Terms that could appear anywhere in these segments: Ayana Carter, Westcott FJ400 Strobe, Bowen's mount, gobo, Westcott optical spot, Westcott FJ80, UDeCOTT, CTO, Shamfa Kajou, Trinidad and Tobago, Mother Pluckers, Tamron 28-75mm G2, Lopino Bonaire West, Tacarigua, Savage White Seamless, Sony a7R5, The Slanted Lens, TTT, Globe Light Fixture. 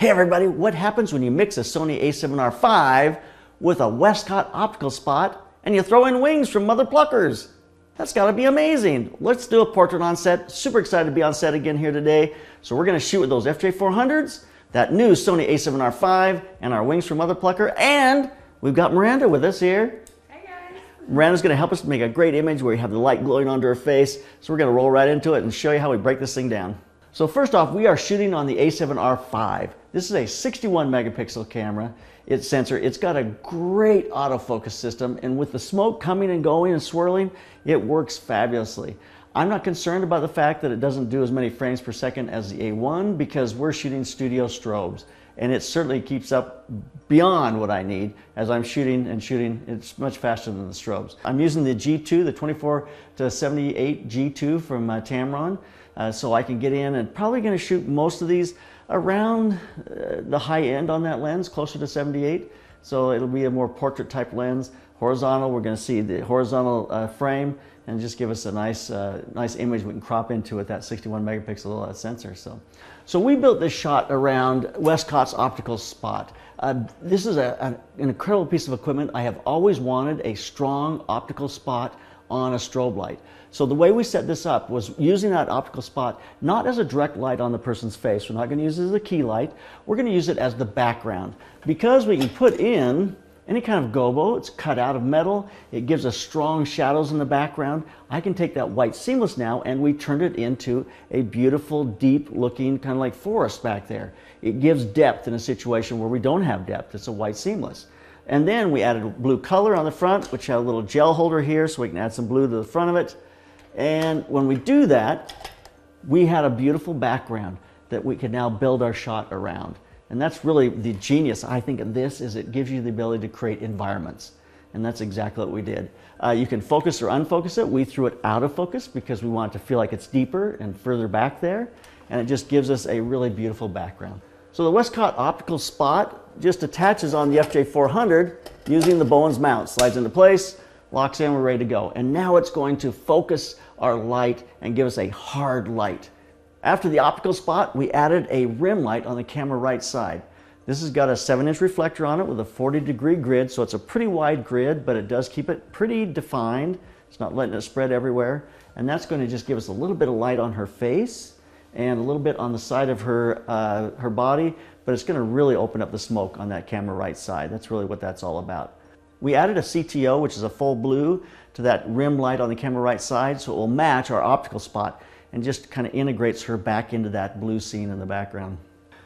Hey everybody, what happens when you mix a Sony a7R5 with a Westcott optical spot and you throw in wings from Mother Pluckers? That's gotta be amazing. Let's do a portrait on set. Super excited to be on set again here today. So we're gonna shoot with those FJ400s, that new Sony a7R5, and our wings from Mother Plucker, and we've got Miranda with us here. Hey guys. Miranda's gonna help us make a great image where you have the light glowing onto her face. So we're gonna roll right into it and show you how we break this thing down. So first off, we are shooting on the a7R5. This is a 61 megapixel camera. It's sensor, it's got a great autofocus system, and with the smoke coming and going and swirling, it works fabulously. I'm not concerned about the fact that it doesn't do as many frames per second as the A1 because we're shooting studio strobes, and it certainly keeps up beyond what I need as I'm shooting and shooting. It's much faster than the strobes. I'm using the G2, the 24-78mm G2 from Tamron. So I can get in and probably going to shoot most of these around the high end on that lens, closer to 78. So it'll be a more portrait type lens. Horizontal, we're going to see the horizontal frame and just give us a nice image we can crop into with that 61 megapixel sensor. So we built this shot around Westcott's optical spot. This is an incredible piece of equipment. I have always wanted a strong optical spot on a strobe light. So the way we set this up was using that optical spot not as a direct light on the person's face. We're not going to use it as a key light. We're going to use it as the background because we can put in any kind of gobo. It's cut out of metal. It gives us strong shadows in the background. I can take that white seamless now, and we turned it into a beautiful, deep looking kind of like forest back there. It gives depth in a situation where we don't have depth. It's a white seamless. And then we added blue color on the front, which had a little gel holder here, so we can add some blue to the front of it. And when we do that, we had a beautiful background that we could now build our shot around. And that's really the genius, I think, of this, is it gives you the ability to create environments. And that's exactly what we did. You can focus or unfocus it. We threw it out of focus because we want it to feel like it's deeper and further back there. And it just gives us a really beautiful background. So the Westcott optical spot just attaches on the FJ400 using the Bowen's mount. Slides into place, locks in, we're ready to go. And now it's going to focus our light and give us a hard light. After the optical spot, we added a rim light on the camera right side. This has got a 7-inch reflector on it with a 40-degree grid, so it's a pretty wide grid, but it does keep it pretty defined. It's not letting it spread everywhere. And that's going to just give us a little bit of light on her face and a little bit on the side of her her body, but it's going to really open up the smoke on that camera right side. That's really what that's all about. We added a CTO, which is a full blue, to that rim light on the camera right side, so it will match our optical spot and just kind of integrates her back into that blue scene in the background.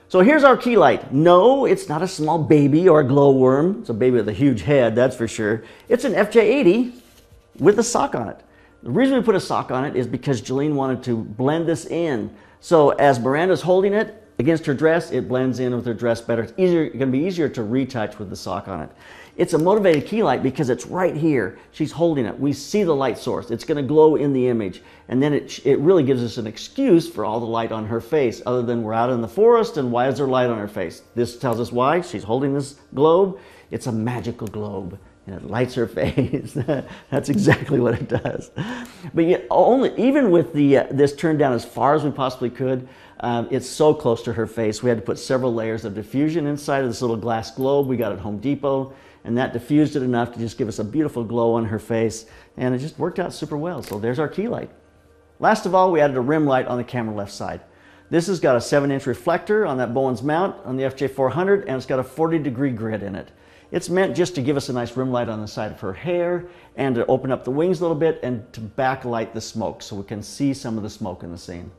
So here's our key light. No, it's not a small baby or a glowworm. It's a baby with a huge head, that's for sure. It's an FJ80 with a sock on it. The reason we put a sock on it is because Jolene wanted to blend this in. So as Miranda's holding it against her dress, it blends in with her dress better. It's going to be easier to retouch with the sock on it. It's a motivated key light because it's right here. She's holding it. We see the light source. It's going to glow in the image. And then it really gives us an excuse for all the light on her face, other than we're out in the forest and why is there light on her face? This tells us why. She's holding this globe. It's a magical globe. And it lights her face. That's exactly what it does. But yet even with the this turned down as far as we possibly could, it's so close to her face. We had to put several layers of diffusion inside of this little glass globe we got at Home Depot, and that diffused it enough to just give us a beautiful glow on her face, and it just worked out super well. So there's our key light. Last of all, we added a rim light on the camera left side. This has got a 7-inch reflector on that Bowen's mount on the FJ400, and it's got a 40-degree grid in it. It's meant just to give us a nice rim light on the side of her hair and to open up the wings a little bit and to backlight the smoke so we can see some of the smoke in the scene.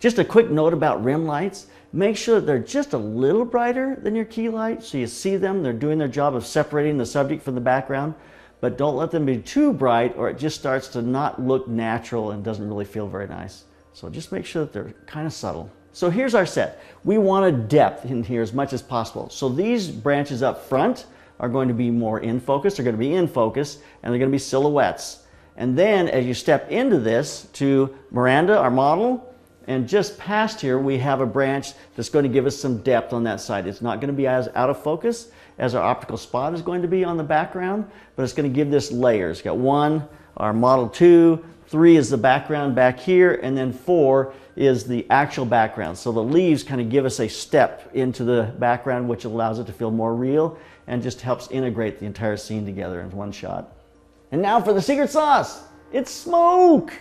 Just a quick note about rim lights. Make sure that they're just a little brighter than your key light so you see them. They're doing their job of separating the subject from the background, but don't let them be too bright or it just starts to not look natural and doesn't really feel very nice. So just make sure that they're kind of subtle. So here's our set. We wanted depth in here as much as possible. So these branches up front are going to be more in focus, they're going to be in focus, and they're going to be silhouettes. And then as you step into this to Miranda, our model, and just past here we have a branch that's going to give us some depth on that side. It's not going to be as out of focus as our optical spot is going to be on the background, but it's going to give this layers. Got one, our model two, 3 is the background back here, and then 4 is the actual background. So the leaves kind of give us a step into the background, which allows it to feel more real and just helps integrate the entire scene together in one shot. And now for the secret sauce, it's smoke.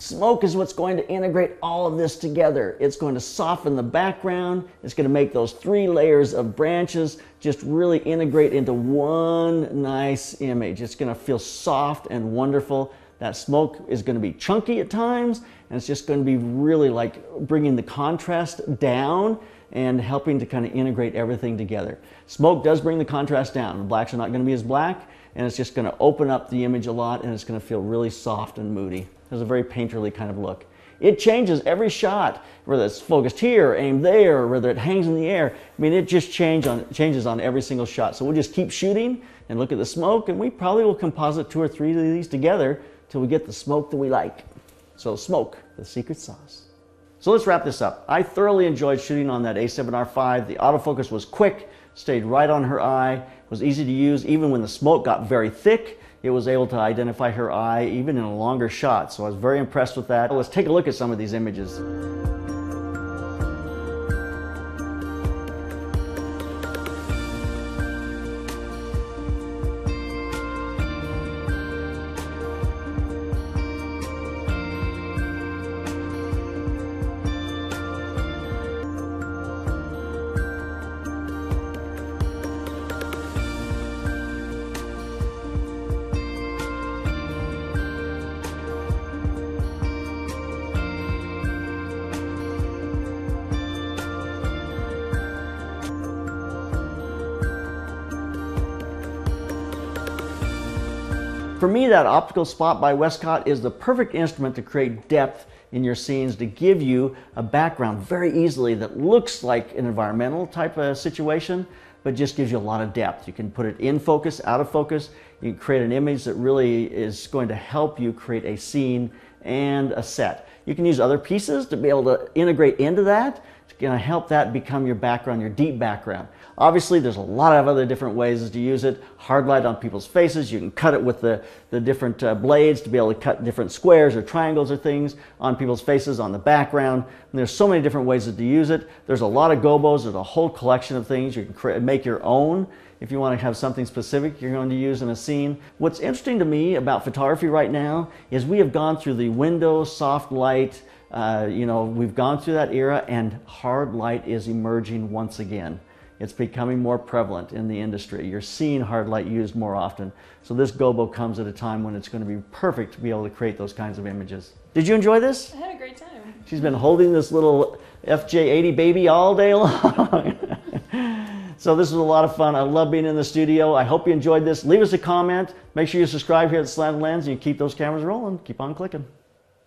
Smoke is what's going to integrate all of this together. It's going to soften the background. It's going to make those 3 layers of branches just really integrate into one nice image. It's going to feel soft and wonderful. That smoke is going to be chunky at times, and it's just going to be really like bringing the contrast down and helping to kind of integrate everything together. Smoke does bring the contrast down. The blacks are not going to be as black, and it's just going to open up the image a lot, and it's going to feel really soft and moody. There's a very painterly kind of look. It changes every shot, whether it's focused here, aimed there, or whether it hangs in the air. I mean, it just changes on every single shot. So we'll just keep shooting and look at the smoke, and we probably will composite 2 or 3 of these together till we get the smoke that we like. So smoke, the secret sauce. So let's wrap this up. I thoroughly enjoyed shooting on that a7R5. The autofocus was quick, stayed right on her eye, was easy to use. Even when the smoke got very thick, it was able to identify her eye even in a longer shot. So I was very impressed with that. Let's take a look at some of these images. For me, that optical spot by Westcott is the perfect instrument to create depth in your scenes, to give you a background very easily that looks like an environmental type of situation, but just gives you a lot of depth. You can put it in focus, out of focus. You can create an image that really is going to help you create a scene and a set. You can use other pieces to be able to integrate into that. It's going to help that become your background, your deep background. Obviously, there's a lot of other different ways to use it. Hard light on people's faces. You can cut it with the different blades to be able to cut different squares or triangles or things on people's faces, on the background. And there's so many different ways to use it. There's a lot of gobos. There's a whole collection of things. You can make your own. If you want to have something specific you're going to use in a scene. What's interesting to me about photography right now is we have gone through the window, soft light, we've gone through that era, and hard light is emerging once again. It's becoming more prevalent in the industry. You're seeing hard light used more often. So this gobo comes at a time when it's going to be perfect to be able to create those kinds of images. Did you enjoy this? I had a great time. She's been holding this little FJ80 baby all day long. So this was a lot of fun. I love being in the studio. I hope you enjoyed this. Leave us a comment. Make sure you subscribe here at The Slanted Lens, and you keep those cameras rolling. Keep on clicking.